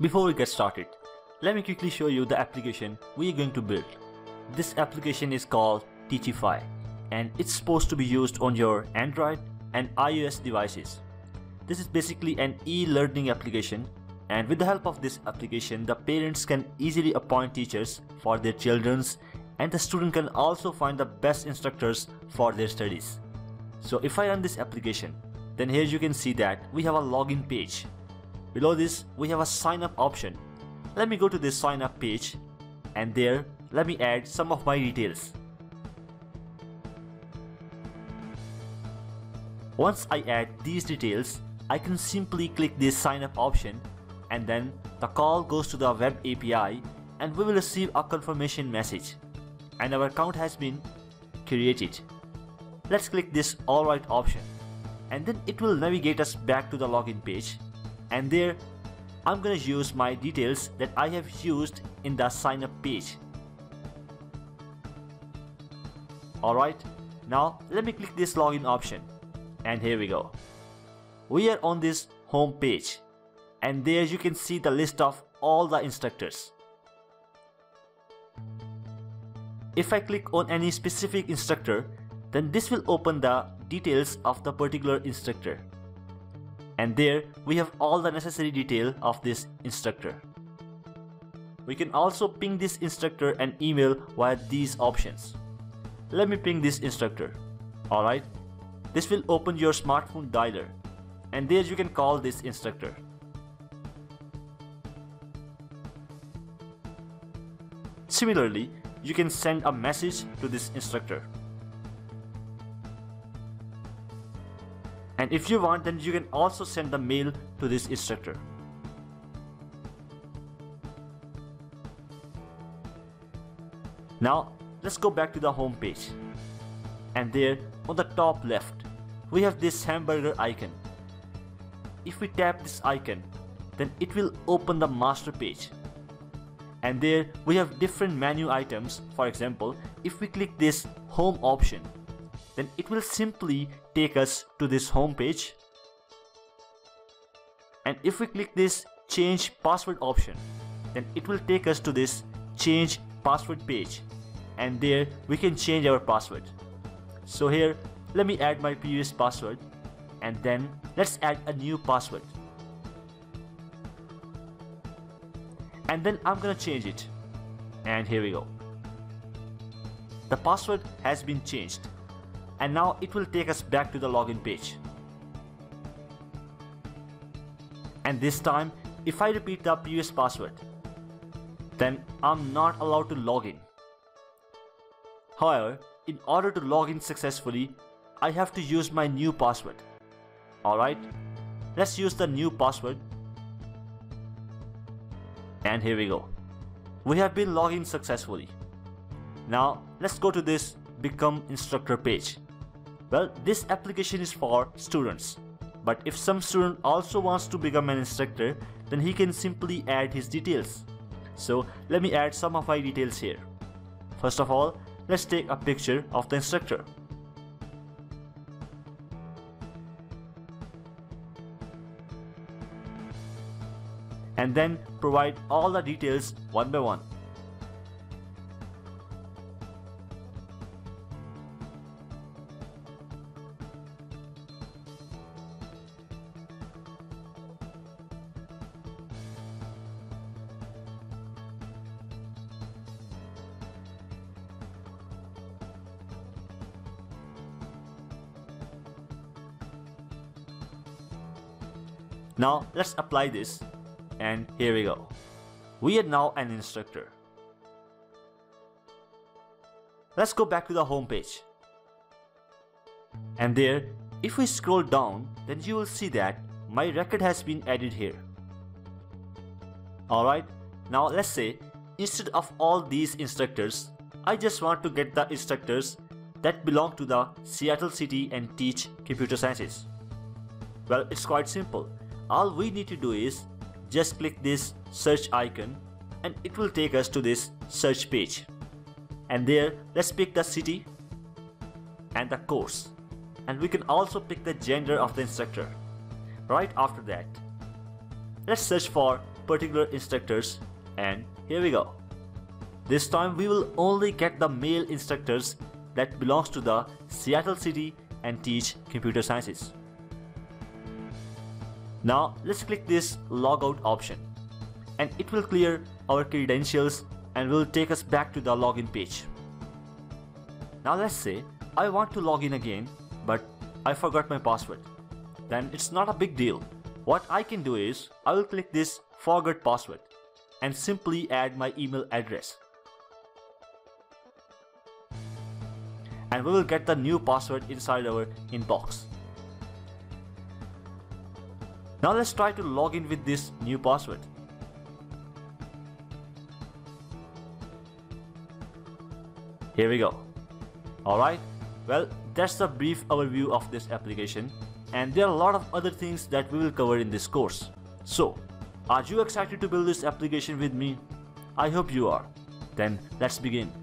Before we get started, let me quickly show you the application we are going to build. This application is called Teachify, and it's supposed to be used on your Android and iOS devices. This is basically an e-learning application, and with the help of this application, the parents can easily appoint teachers for their children's, and the student can also find the best instructors for their studies. So if I run this application, then here you can see that we have a login page. Below this, we have a sign up option. Let me go to this sign up page, and there let me add some of my details. Once I add these details, I can simply click this sign up option, and then the call goes to the web API and we will receive a confirmation message, and our account has been created. Let's click this alright option, and then it will navigate us back to the login page, and there I'm gonna use my details that I have used in the sign up page. Alright, now let me click this login option, and here we go. We are on this home page, and there you can see the list of all the instructors. If I click on any specific instructor, then this will open the details of the particular instructor. And there we have all the necessary detail of this instructor. We can also ping this instructor an email via these options. Let me ping this instructor. Alright, this will open your smartphone dialer, and there you can call this instructor. Similarly, you can send a message to this instructor. And if you want, then you can also send the mail to this instructor. Now let's go back to the home page, and there on the top left we have this hamburger icon. If we tap this icon, then it will open the master page. And there we have different menu items. For example, if we click this home option, then it will simply take us to this home page. And if we click this change password option, then it will take us to this change password page, and there we can change our password. So here let me add my previous password, and then let's add a new password. And then I'm gonna change it, and here we go. The password has been changed, and now it will take us back to the login page. And this time, if I repeat the previous password, then I'm not allowed to log in. However, in order to log in successfully, I have to use my new password. Alright, let's use the new password. And here we go. We have been logged in successfully. Now let's go to this Become Instructor page. Well, this application is for students, but if some student also wants to become an instructor, then he can simply add his details. So let me add some of my details here. First of all, let's take a picture of the instructor. And then provide all the details one by one. Now let's apply this. And here we go. We are now an instructor. Let's go back to the home page. And there, if we scroll down, then you will see that my record has been added here. Alright, now let's say instead of all these instructors, I just want to get the instructors that belong to the Seattle city and teach computer sciences. Well, it's quite simple. All we need to do is just click this search icon, and it will take us to this search page. And there, let's pick the city and the course, and we can also pick the gender of the instructor. Right after that, let's search for particular instructors, and here we go. This time we will only get the male instructors that belongs to the Seattle city and teach computer sciences. Now let's click this logout option and it will clear our credentials and will take us back to the login page. Now let's say I want to log in again, but I forgot my password. Then it's not a big deal. What I can do is I will click this forgot password and simply add my email address. And we will get the new password inside our inbox. Now let's try to log in with this new password. Here we go. Alright, well that's the brief overview of this application, and there are a lot of other things that we will cover in this course. So, are you excited to build this application with me? I hope you are. Then let's begin.